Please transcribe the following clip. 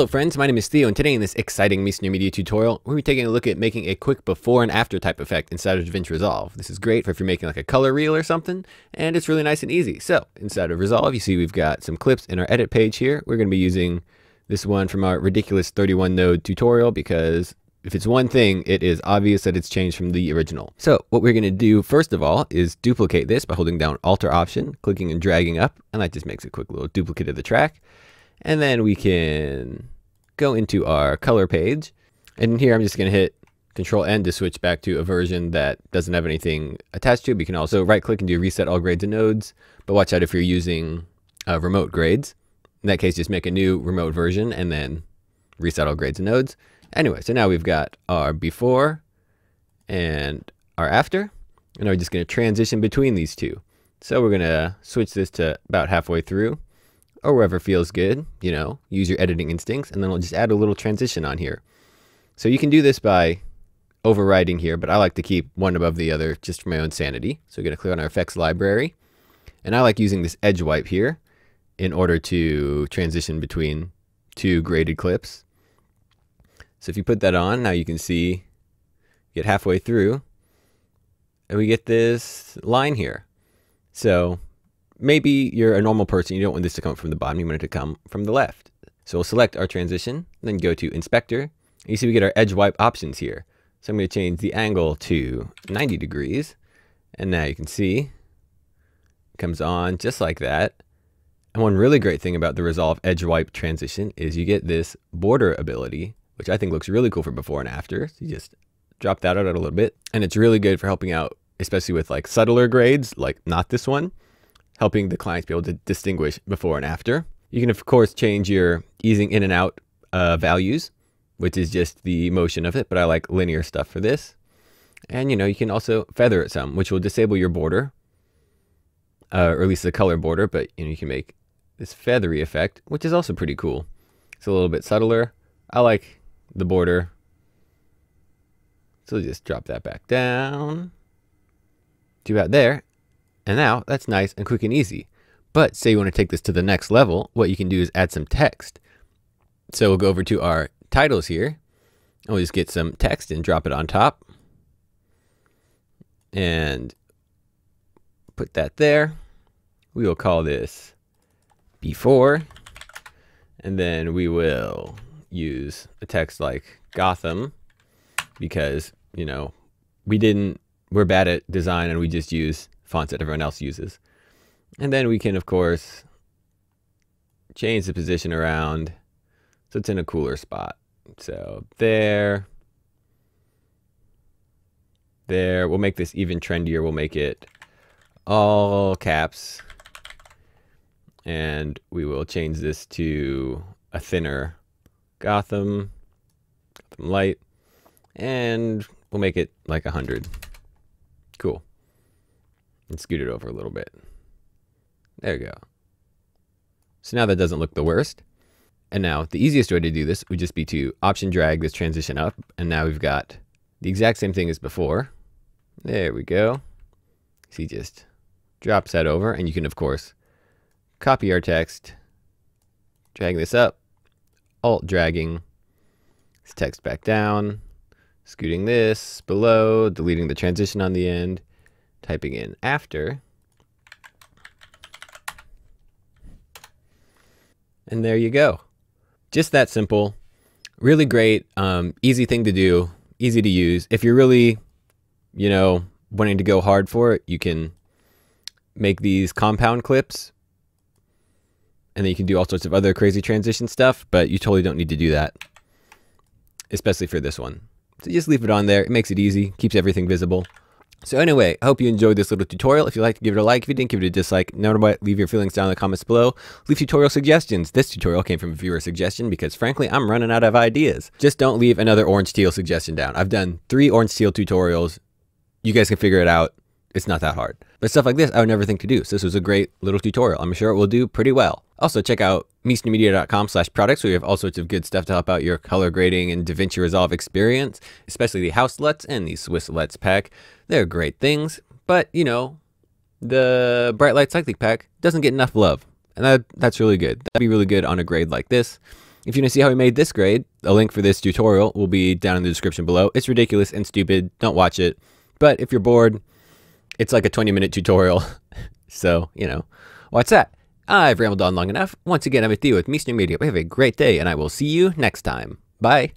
Hello friends, my name is Theo, and today in this exciting Miesner Media tutorial, we're going to be taking a look at making a quick before and after type effect inside of DaVinci Resolve. This is great for if you're making like a color reel or something, and it's really nice and easy. So inside of Resolve, you see we've got some clips in our edit page here. We're going to be using this one from our ridiculous 31 node tutorial because if it's one thing, it is obvious that it's changed from the original. So what we're going to do first of all is duplicate this by holding down Alt or Option, clicking and dragging up, and that just makes a quick little duplicate of the track. And then we can go into our color page. And in here, I'm just going to hit Control N to switch back to a version that doesn't have anything attached to it. We can also right click and do reset all grades and nodes. But watch out if you're using remote grades. In that case, just make a new remote version and then reset all grades and nodes. Anyway, so now we've got our before and our after. And we're just going to transition between these two. So we're going to switch this to about halfway through, or wherever feels good, you know, use your editing instincts, and then we'll just add a little transition on here. So you can do this by overriding here, but I like to keep one above the other just for my own sanity. So we're going to clear on our effects library, and I like using this edge wipe here in order to transition between two graded clips. So if you put that on, now you can see, get halfway through, and we get this line here. So maybe you're a normal person, you don't want this to come from the bottom, you want it to come from the left. So we'll select our transition, then go to Inspector, and you see we get our edge wipe options here. So I'm going to change the angle to 90 degrees, and now you can see it comes on just like that. And one really great thing about the Resolve edge wipe transition is you get this border ability, which I think looks really cool for before and after. So you just drop that out a little bit, and it's really good for helping out, especially with like subtler grades, like not this one, helping the clients be able to distinguish before and after. You can of course change your easing in and out values, which is just the motion of it, but I like linear stuff for this. And you know, you can also feather it some, which will disable your border, or at least the color border, but you know, you can make this feathery effect, which is also pretty cool. It's a little bit subtler. I like the border. So we'll just drop that back down to about there. And now that's nice and quick and easy. But say you want to take this to the next level, what you can do is add some text. So we'll go over to our titles here, and we'll just get some text and drop it on top. And put that there. We will call this before. And then we will use a text like Gotham, because, you know, we're bad at design and we just use fonts that everyone else uses. And then we can of course change the position around so it's in a cooler spot. So there, we'll make this even trendier. We'll make it all caps, and we will change this to a thinner Gotham light, and we'll make it like 100. Cool. And scoot it over a little bit. There we go. So now that doesn't look the worst. And now the easiest way to do this would just be to option drag this transition up. And now we've got the exact same thing as before. There we go. See, just drops that over. And you can, of course, copy our text, drag this up, alt dragging this text back down, scooting this below, deleting the transition on the end, typing in after, and there you go. Just that simple, really great, easy thing to do, easy to use. If you're really, you know, wanting to go hard for it, you can make these compound clips, and then you can do all sorts of other crazy transition stuff, but you totally don't need to do that, especially for this one. So just leave it on there. It makes it easy, keeps everything visible. So anyway, I hope you enjoyed this little tutorial. If you liked, give it a like. If you didn't, give it a dislike. No matter what, leave your feelings down in the comments below. Leave tutorial suggestions. This tutorial came from a viewer suggestion because frankly, I'm running out of ideas. Just don't leave another orange teal suggestion down. I've done 3 orange teal tutorials. You guys can figure it out. It's not that hard. But stuff like this, I would never think to do. So this was a great little tutorial. I'm sure it will do pretty well. Also, check out miesnermedia.com/products, where you have all sorts of good stuff to help out your color grading and DaVinci Resolve experience, especially the House LUTs and the Swiss LUTs pack. They're great things, but, you know, the Bright Light Cyclic pack doesn't get enough love, and that's really good. That'd be really good on a grade like this. If you want to see how we made this grade, a link for this tutorial will be down in the description below. It's ridiculous and stupid. Don't watch it. But if you're bored, it's like a 20-minute tutorial. So, you know, watch that. I've rambled on long enough. Once again, I'm Theo with Miesner Media. We have a great day, and I will see you next time. Bye.